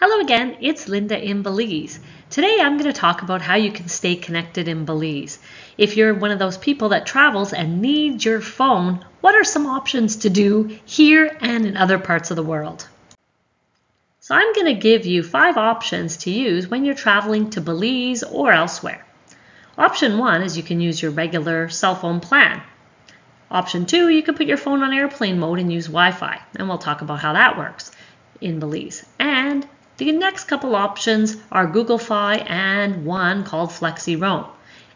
Hello again, it's Linda in Belize. Today I'm going to talk about how you can stay connected in Belize. If you're one of those people that travels and needs your phone, what are some options to do here and in other parts of the world? So I'm going to give you 5 options to use when you're traveling to Belize or elsewhere. Option 1 is you can use your regular cell phone plan. Option 2, you can put your phone on airplane mode and use Wi-Fi, and we'll talk about how that works in Belize. And the next couple options are Google Fi and one called FlexiRoam.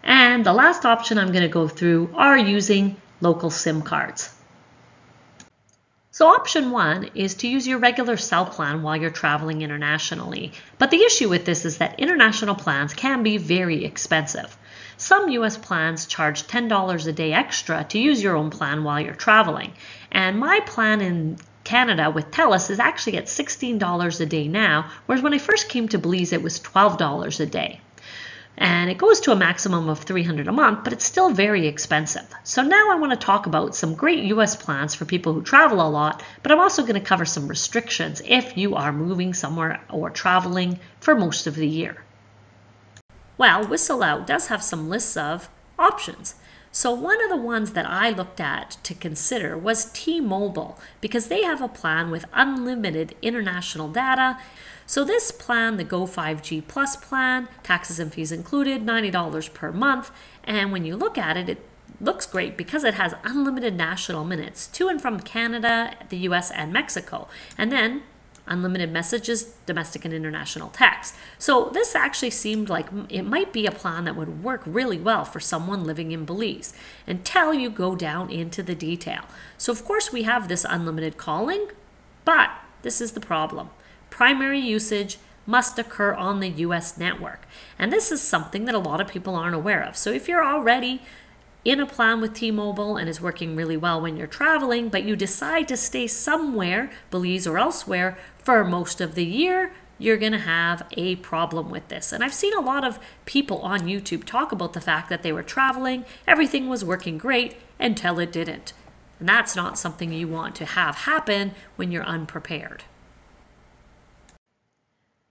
And the last option I'm going to go through are using local SIM cards. So option 1 is to use your regular cell plan while you're traveling internationally. But the issue with this is that international plans can be very expensive. Some US plans charge $10 a day extra to use your own plan while you're traveling. And my plan in Canada with TELUS is actually at $16 a day now, whereas when I first came to Belize it was $12 a day. And it goes to a maximum of $300 a month, but it's still very expensive. So now I want to talk about some great US plans for people who travel a lot, but I'm also going to cover some restrictions if you are moving somewhere or traveling for most of the year. Well, Whistle Out does have some lists of options. So one of the ones that I looked at to consider was T-Mobile, because they have a plan with unlimited international data. So this plan, the Go 5G Plus plan, taxes and fees included, $90 per month. And when you look at it, it looks great because it has unlimited national minutes to and from Canada, the US, and Mexico. And then unlimited messages, domestic and international text. So this actually seemed like it might be a plan that would work really well for someone living in Belize until you go down into the detail. So of course we have this unlimited calling, but this is the problem. Primary usage must occur on the US network. And this is something that a lot of people aren't aware of. So if you're already in a plan with T-Mobile and is working really well when you're traveling, but you decide to stay somewhere, Belize or elsewhere, for most of the year, you're going to have a problem with this. And I've seen a lot of people on YouTube talk about the fact that they were traveling, everything was working great until it didn't. And that's not something you want to have happen when you're unprepared.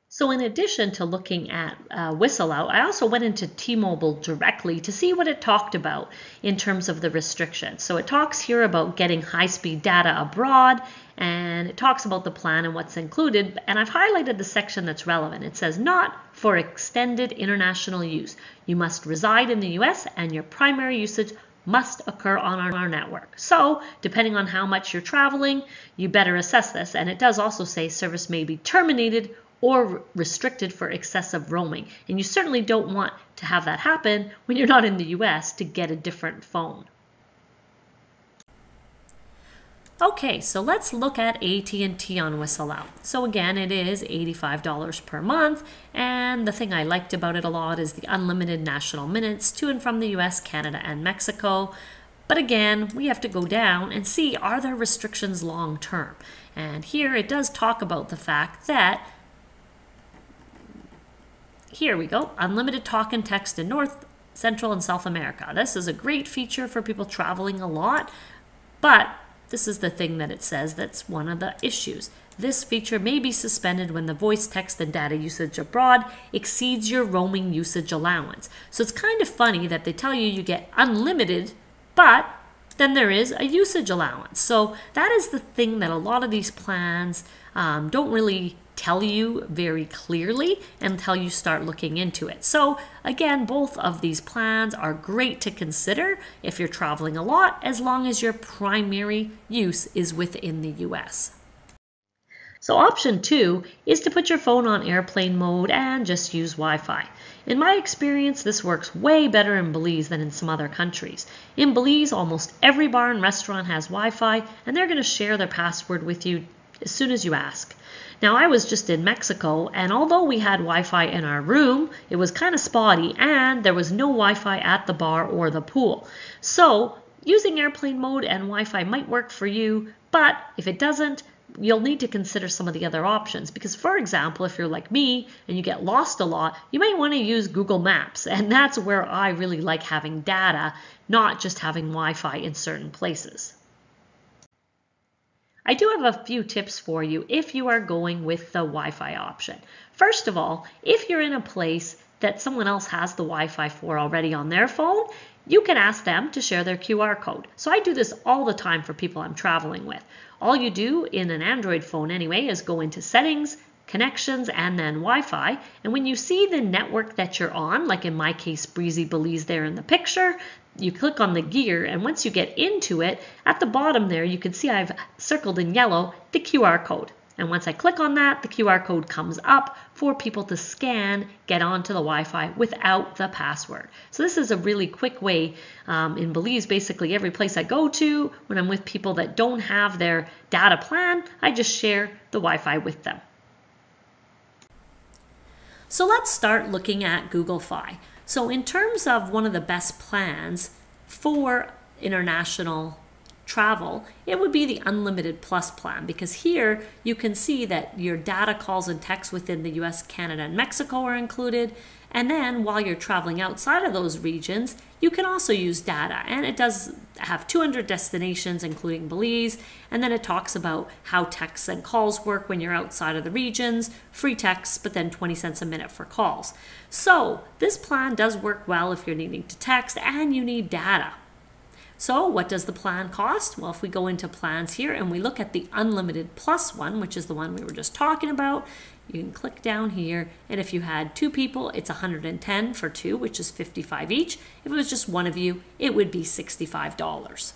So in addition to looking at Whistle Out, I also went into T-Mobile directly to see what it talked about in terms of the restrictions. So it talks here about getting high-speed data abroad, and it talks about the plan and what's included. And I've highlighted the section that's relevant. It says not for extended international use. You must reside in the US and your primary usage must occur on our network. So depending on how much you're traveling, you better assess this. And it does also say service may be terminated or restricted for excessive roaming. And you certainly don't want to have that happen when you're not in the US to get a different phone. Okay, so let's look at AT&T on Whistle Out. So again, it is $85 per month. And the thing I liked about it a lot is the unlimited national minutes to and from the US, Canada, and Mexico. But again, we have to go down and see, are there restrictions long term? And here it does talk about the fact that here we go, unlimited talk and text in North, Central, and South America. This is a great feature for people traveling a lot, but this is the thing that it says that's one of the issues. This feature may be suspended when the voice, text, and data usage abroad exceeds your roaming usage allowance. So it's kind of funny that they tell you you get unlimited, but then there is a usage allowance. So that is the thing that a lot of these plans don't really tell you very clearly until you start looking into it. So again, both of these plans are great to consider if you're traveling a lot, as long as your primary use is within the US. So option 2 is to put your phone on airplane mode and just use Wi-Fi. In my experience, this works way better in Belize than in some other countries. In Belize, almost every bar and restaurant has Wi-Fi, and they're going to share their password with you as soon as you ask. Now, I was just in Mexico, and although we had Wi-Fi in our room, it was kind of spotty, and there was no Wi-Fi at the bar or the pool. So using airplane mode and Wi-Fi might work for you, but if it doesn't, you'll need to consider some of the other options, because for example, if you're like me and you get lost a lot, you might want to use Google Maps, and that's where I really like having data, not just having Wi-Fi in certain places. I do have a few tips for you if you are going with the Wi-Fi option. First of all, if you're in a place that someone else has the Wi-Fi for already on their phone, you can ask them to share their QR code. So I do this all the time for people I'm traveling with. All you do in an Android phone anyway is go into settings, connections, and then Wi-Fi. And when you see the network that you're on, like in my case, Breezy Belize there in the picture, you click on the gear, and once you get into it, at the bottom there, you can see I've circled in yellow the QR code. And once I click on that, the QR code comes up for people to scan, get onto the Wi-Fi without the password. So this is a really quick way in Belize. Basically every place I go to, when I'm with people that don't have their data plan, I just share the Wi-Fi with them. So let's start looking at Google Fi. So in terms of one of the best plans for international travel, it would be the Unlimited Plus plan, because here you can see that your data, calls, and texts within the US, Canada, and Mexico are included. And then while you're traveling outside of those regions, you can also use data. And it does have 200 destinations, including Belize. And then it talks about how texts and calls work when you're outside of the regions, free texts, but then 20 cents a minute for calls. So this plan does work well if you're needing to text and you need data. So what does the plan cost? Well, if we go into plans here and we look at the Unlimited Plus one, which is the one we were just talking about, you can click down here. And if you had two people, it's 110 for two, which is 55 each. If it was just one of you, it would be $65.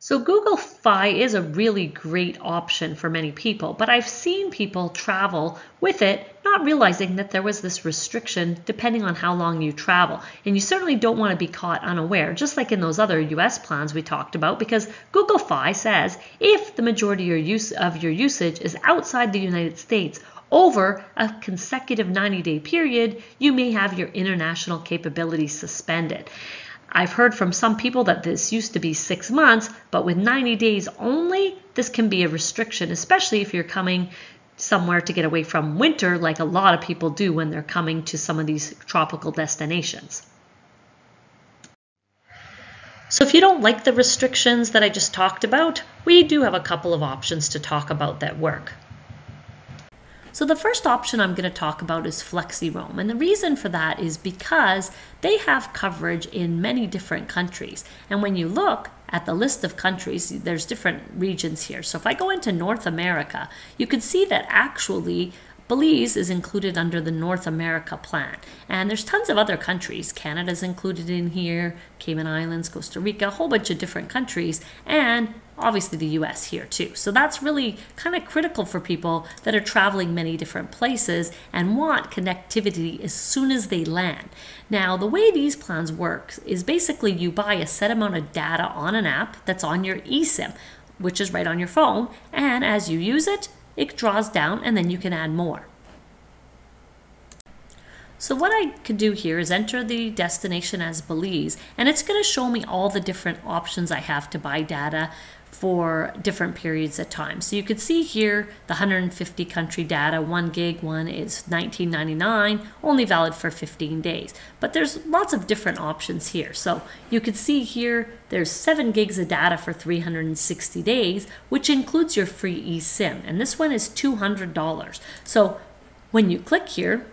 So Google Fi is a really great option for many people, but I've seen people travel with it not realizing that there was this restriction depending on how long you travel. And you certainly don't want to be caught unaware, just like in those other US plans we talked about, because Google Fi says if the majority of your usage is outside the United States over a consecutive 90-day period, you may have your international capabilities suspended. I've heard from some people that this used to be 6 months, but with 90 days only, this can be a restriction, especially if you're coming somewhere to get away from winter, like a lot of people do when they're coming to some of these tropical destinations. So if you don't like the restrictions that I just talked about, we do have a couple of options to talk about that work. So the first option I'm going to talk about is FlexiRoam, and the reason for that is because they have coverage in many different countries. And when you look at the list of countries, there's different regions here. So if I go into North America, you can see that actually Belize is included under the North America plan. And there's tons of other countries. Canada's included in here, Cayman Islands, Costa Rica, a whole bunch of different countries, and obviously the US here too. So that's really kind of critical for people that are traveling many different places and want connectivity as soon as they land. Now, the way these plans work is basically you buy a set amount of data on an app that's on your eSIM, which is right on your phone. And as you use it, it draws down and then you can add more. So what I could do here is enter the destination as Belize, and it's going to show me all the different options I have to buy data for different periods of time. So you could see here the 150 country data, 1 gig, one is $19.99, only valid for 15 days. But there's lots of different options here. So you could see here there's 7 gigs of data for 360 days, which includes your free eSIM, and this one is $200. So when you click here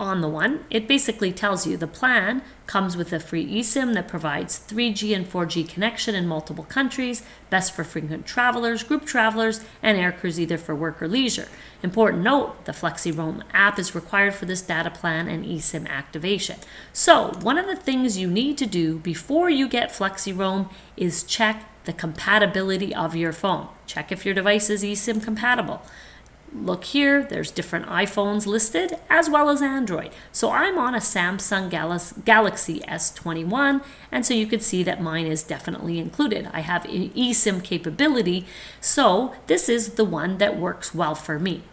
on the one, it basically tells you the plan comes with a free eSIM that provides 3G and 4G connection in multiple countries, best for frequent travelers, group travelers, and air crews either for work or leisure. Important note, the FlexiRoam app is required for this data plan and eSIM activation. So one of the things you need to do before you get FlexiRoam is check the compatibility of your phone. Check if your device is eSIM compatible. Look here, there's different iPhones listed as well as Android. So I'm on a Samsung Galaxy S21, and so you could see that mine is definitely included. I have eSIM capability, so this is the one that works well for me.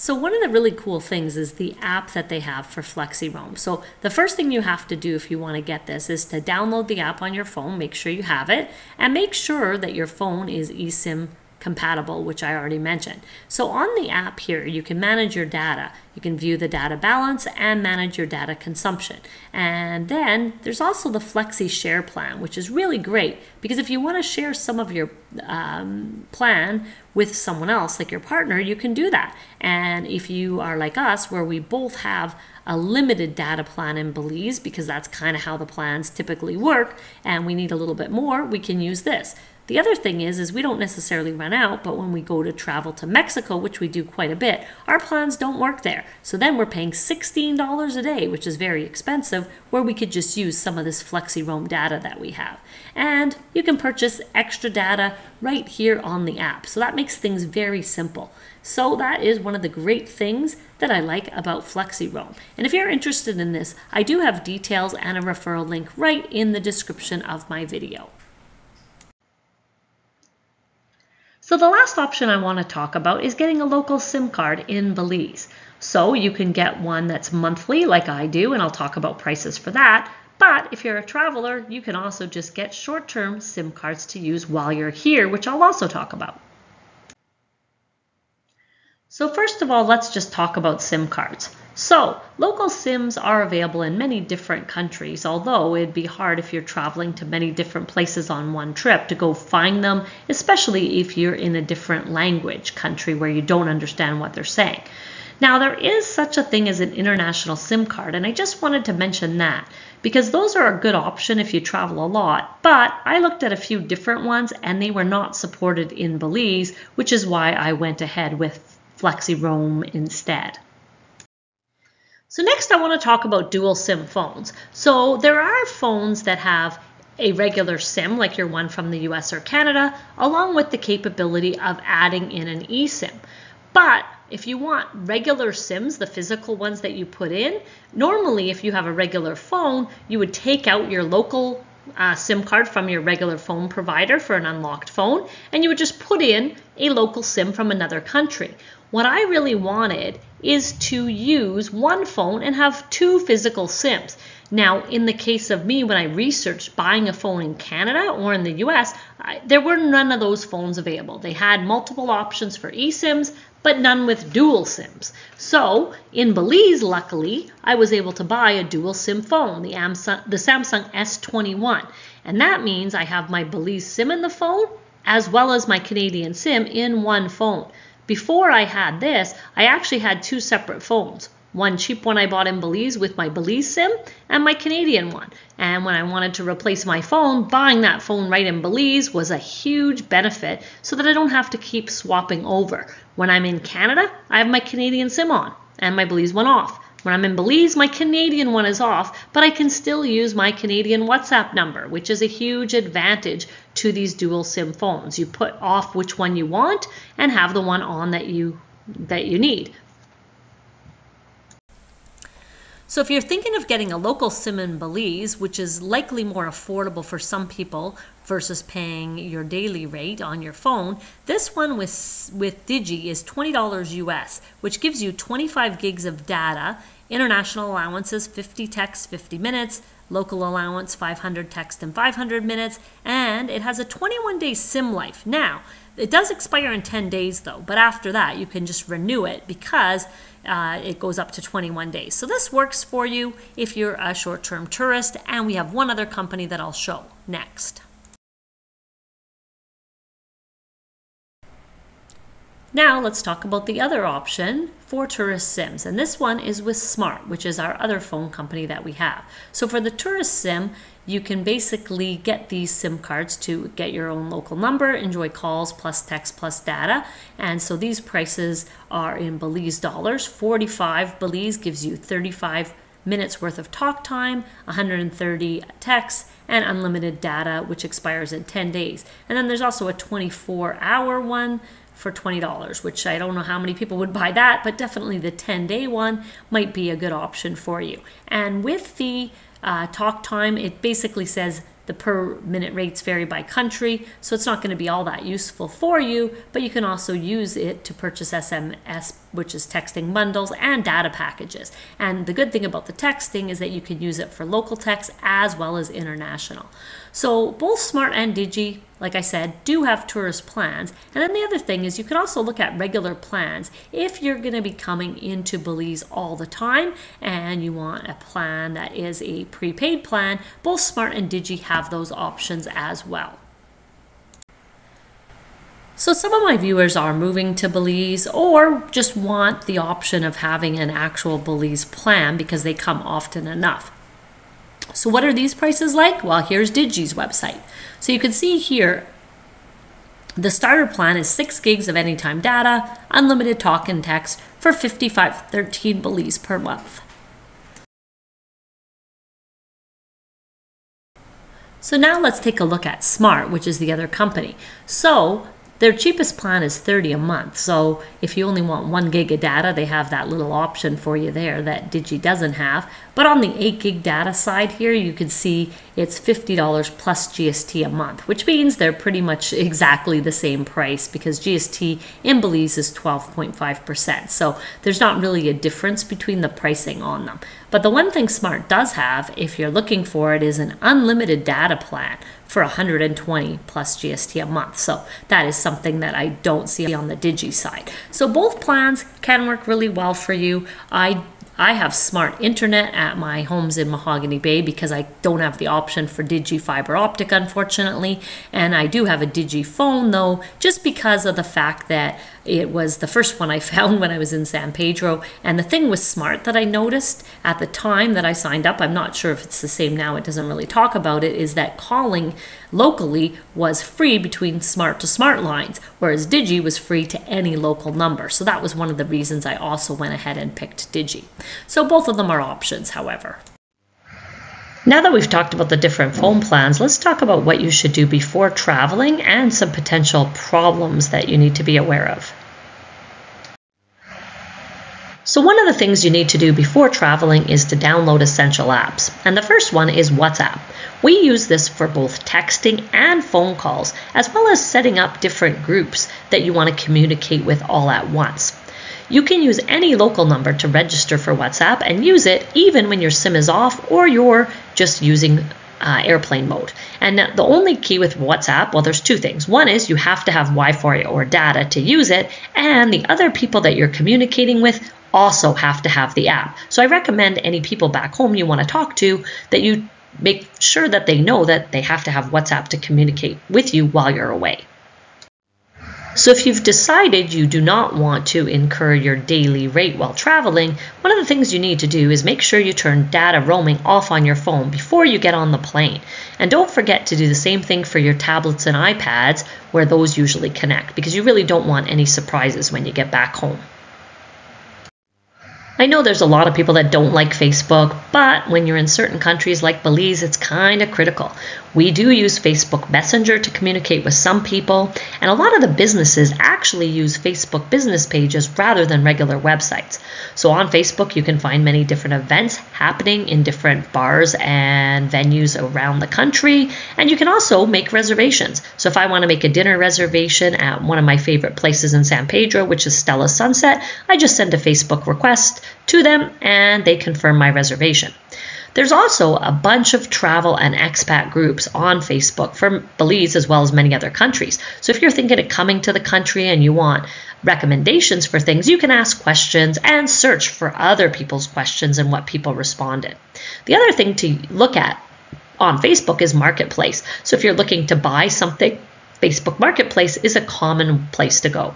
So one of the really cool things is the app that they have for FlexiRoam. So the first thing you have to do if you want to get this is to download the app on your phone, make sure you have it, and make sure that your phone is eSIM compatible, which I already mentioned. So on the app here, you can manage your data. You can view the data balance and manage your data consumption. And then there's also the Flexi Share plan, which is really great because if you want to share some of your plan with someone else, like your partner, you can do that. And if you are like us, where we both have a limited data plan in Belize, because that's kind of how the plans typically work, and we need a little bit more, we can use this. The other thing is we don't necessarily run out, but when we go to travel to Mexico, which we do quite a bit, our plans don't work there. So then we're paying $16 a day, which is very expensive, where we could just use some of this FlexiRoam data that we have. And you can purchase extra data right here on the app. So that makes things very simple. So that is one of the great things that I like about FlexiRoam. And if you're interested in this, I do have details and a referral link right in the description of my video. So the last option I want to talk about is getting a local SIM card in Belize. So you can get one that's monthly like I do, and I'll talk about prices for that. But if you're a traveler, you can also just get short-term SIM cards to use while you're here, which I'll also talk about. So first of all, let's just talk about SIM cards. So local SIMs are available in many different countries, although it'd be hard if you're traveling to many different places on one trip to go find them, especially if you're in a different language country where you don't understand what they're saying. Now, there is such a thing as an international SIM card, and I just wanted to mention that because those are a good option if you travel a lot, but I looked at a few different ones and they were not supported in Belize, which is why I went ahead with FlexiRoam instead. So next I want to talk about dual SIM phones. So there are phones that have a regular SIM, like your one from the US or Canada, along with the capability of adding in an eSIM. But if you want regular SIMs, the physical ones that you put in, normally if you have a regular phone, you would take out your local SIM card from your regular phone provider for an unlocked phone, and you would just put in a local SIM from another country. What I really wanted is to use one phone and have two physical SIMs. Now, in the case of me, when I researched buying a phone in Canada or in the US, there were none of those phones available. They had multiple options for eSIMs, but none with dual SIMs. So in Belize, luckily, I was able to buy a dual SIM phone, the Samsung S21. And that means I have my Belize SIM in the phone as well as my Canadian SIM in one phone. Before I had this, I actually had two separate phones. One cheap one I bought in Belize with my Belize SIM and my Canadian one. And when I wanted to replace my phone, buying that phone right in Belize was a huge benefit so that I don't have to keep swapping over. When I'm in Canada, I have my Canadian SIM on and my Belize one off. When I'm in Belize, my Canadian one is off, but I can still use my Canadian WhatsApp number, which is a huge advantage to these dual SIM phones. You put off which one you want and have the one on that you need. So if you're thinking of getting a local SIM in Belize, which is likely more affordable for some people versus paying your daily rate on your phone, this one with Digi is $20 US, which gives you 25 gigs of data, international allowances 50 texts, 50 minutes, local allowance 500 texts and 500 minutes, and it has a 21-day SIM life. Now, it does expire in 10 days though, but after that you can just renew it because it goes up to 21 days. So this works for you if you're a short-term tourist, and we have one other company that I'll show next. Now let's talk about the other option for tourist SIMs, and this one is with Smart, which is our other phone company that we have. So for the tourist SIM, you can basically get these SIM cards to get your own local number, enjoy calls, plus text, plus data. And so these prices are in Belize dollars. 45 Belize gives you 35 minutes worth of talk time, 130 texts, and unlimited data, which expires in 10 days. And then there's also a 24-hour one for $20, which I don't know how many people would buy that, but definitely the 10-day one might be a good option for you. And with the talk time, it basically says the per minute rates vary by country, so it's not going to be all that useful for you, but you can also use it to purchase SMS which is texting bundles and data packages. And the good thing about the texting is that you can use it for local text as well as international. So both Smart and Digi, like I said, do have tourist plans. And then the other thing is you can also look at regular plans if you're going to be coming into Belize all the time and you want a plan that is a prepaid plan. Both Smart and Digi have those options as well. So some of my viewers are moving to Belize or just want the option of having an actual Belize plan because they come often enough. So what are these prices like? Well, here's Digi's website. So you can see here, the starter plan is 6 gigs of anytime data, unlimited talk and text for $55.13 Belize per month. So now let's take a look at Smart, which is the other company. So their cheapest plan is $30 a month. So if you only want 1 gig of data, they have that little option for you there that Digi doesn't have. But on the 8 gig data side here, you can see it's $50 plus GST a month, which means they're pretty much exactly the same price because GST in Belize is 12.5%. So there's not really a difference between the pricing on them. But the one thing Smart does have, if you're looking for it, is an unlimited data plan for $120 plus GST a month. So that is something that I don't see on the Digi side. So both plans can work really well for you. I have Smart internet at my homes in Mahogany Bay because I don't have the option for Digi fiber optic, unfortunately. And I do have a Digi phone though, just because of the fact that it was the first one I found when I was in San Pedro. And the thing with Smart that I noticed at the time that I signed up, I'm not sure if it's the same now, it doesn't really talk about it, is that calling locally was free between Smart to Smart lines, whereas Digi was free to any local number. So that was one of the reasons I also went ahead and picked Digi. So both of them are options, however. Now that we've talked about the different phone plans, let's talk about what you should do before traveling and some potential problems that you need to be aware of. So one of the things you need to do before traveling is to download essential apps. And the first one is WhatsApp. We use this for both texting and phone calls, as well as setting up different groups that you want to communicate with all at once. You can use any local number to register for WhatsApp and use it even when your SIM is off or you're just using airplane mode. And the only key with WhatsApp, well, there's two things. One is you have to have Wi-Fi or data to use it, and the other people that you're communicating with also have to have the app. So I recommend any people back home you want to talk to that you make sure that they know that they have to have WhatsApp to communicate with you while you're away. So if you've decided you do not want to incur your daily rate while traveling, one of the things you need to do is make sure you turn data roaming off on your phone before you get on the plane. And don't forget to do the same thing for your tablets and iPads where those usually connect, because you really don't want any surprises when you get back home. I know there's a lot of people that don't like Facebook, but when you're in certain countries like Belize, it's kind of critical. We do use Facebook Messenger to communicate with some people, and a lot of the businesses actually use Facebook business pages rather than regular websites. So on Facebook, you can find many different events happening in different bars and venues around the country, and you can also make reservations. So if I want to make a dinner reservation at one of my favorite places in San Pedro, which is Stella Sunset, I just send a Facebook request to them and they confirm my reservation. There's also a bunch of travel and expat groups on Facebook for Belize as well as many other countries. So if you're thinking of coming to the country and you want recommendations for things, you can ask questions and search for other people's questions and what people responded. The other thing to look at on Facebook is Marketplace. So if you're looking to buy something, Facebook Marketplace is a common place to go.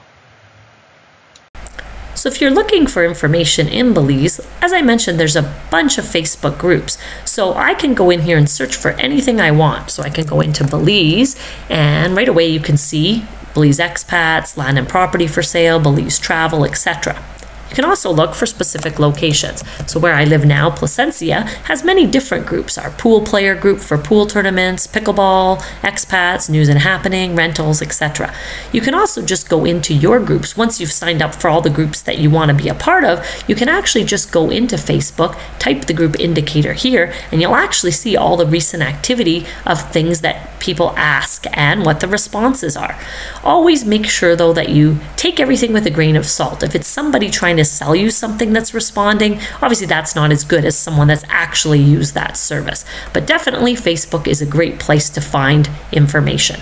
So if you're looking for information in Belize, as I mentioned, there's a bunch of Facebook groups. So I can go in here and search for anything I want. So I can go into Belize and right away you can see Belize expats, land and property for sale, Belize travel, etc. You can also look for specific locations. So where I live now, Placencia, has many different groups. Our pool player group for pool tournaments, pickleball, expats, news and happening, rentals, etc. You can also just go into your groups. Once you've signed up for all the groups that you want to be a part of, you can actually just go into Facebook, type the group indicator here, and you'll actually see all the recent activity of things that people ask and what the responses are. Always make sure though that you take everything with a grain of salt. If it's somebody trying to sell you something that's responding, obviously that's not as good as someone that's actually used that service. But definitely Facebook is a great place to find information.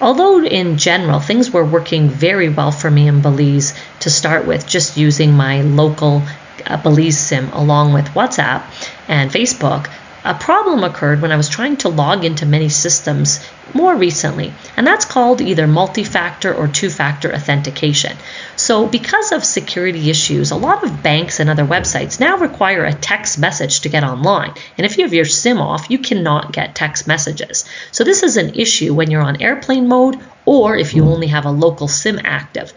Although in general, things were working very well for me in Belize to start with, just using my local Belize SIM along with WhatsApp and Facebook, a problem occurred when I was trying to log into many systems more recently, and that's called either multi-factor or two-factor authentication. So because of security issues, a lot of banks and other websites now require a text message to get online. And if you have your SIM off, you cannot get text messages. So this is an issue when you're on airplane mode or if you only have a local SIM active.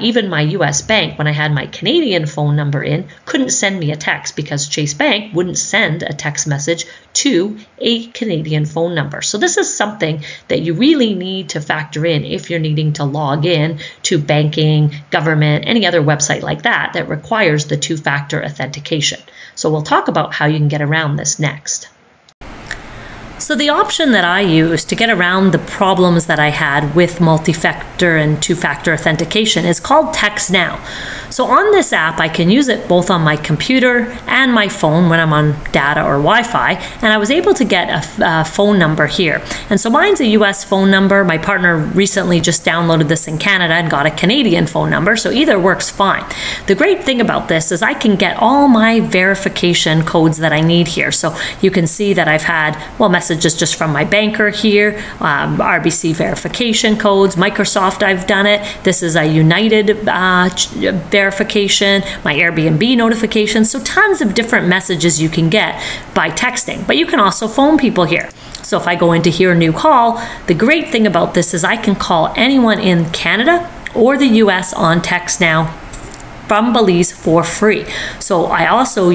Even my US bank, when I had my Canadian phone number in, couldn't send me a text because Chase Bank wouldn't send a text message to a Canadian phone number. So this is something that you really need to factor in if you're needing to log in to banking, government, any other website like that that requires the two-factor authentication. So we'll talk about how you can get around this next. So the option that I used to get around the problems that I had with multi-factor and two-factor authentication is called TextNow. So on this app, I can use it both on my computer and my phone when I'm on data or Wi-Fi, and I was able to get a phone number here. And so mine's a US phone number. My partner recently just downloaded this in Canada and got a Canadian phone number, so either works fine. The great thing about this is I can get all my verification codes that I need here. So you can see that I've had, well, messages just from my banker here, RBC verification codes, Microsoft, I've done it. This is a United verification, my Airbnb notification. So tons of different messages you can get by texting, but you can also phone people here. So if I go into here, new call, the great thing about this is I can call anyone in Canada or the US on TextNow from Belize for free. So I also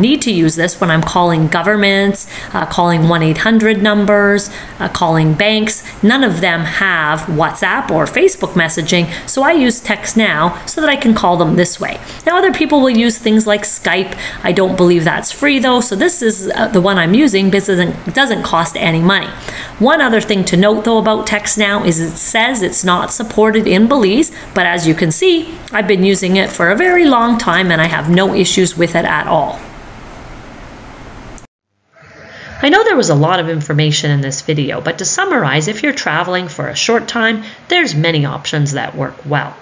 need to use this when I'm calling governments, calling 1-800 numbers, calling banks. None of them have WhatsApp or Facebook messaging, so I use TextNow so that I can call them this way. Now other people will use things like Skype. I don't believe that's free though, so this is the one I'm using because it doesn't cost any money. One other thing to note though about TextNow is it says it's not supported in Belize, but as you can see, I've been using it for a very long time and I have no issues with it at all. I know there was a lot of information in this video, but to summarize, if you're traveling for a short time, there's many options that work well.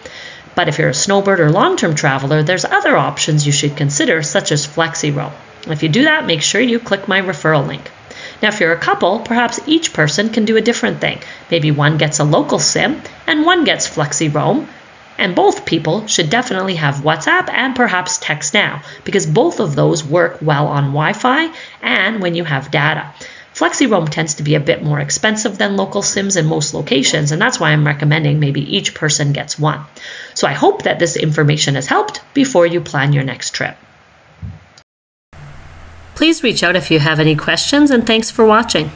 But if you're a snowbird or long-term traveler, there's other options you should consider, such as FlexiRoam. If you do that, make sure you click my referral link. Now, if you're a couple, perhaps each person can do a different thing. Maybe one gets a local SIM and one gets FlexiRoam, and both people should definitely have WhatsApp and perhaps TextNow, because both of those work well on Wi-Fi and when you have data. FlexiRoam tends to be a bit more expensive than local SIMs in most locations, and that's why I'm recommending maybe each person gets one. So I hope that this information has helped before you plan your next trip. Please reach out if you have any questions, and thanks for watching.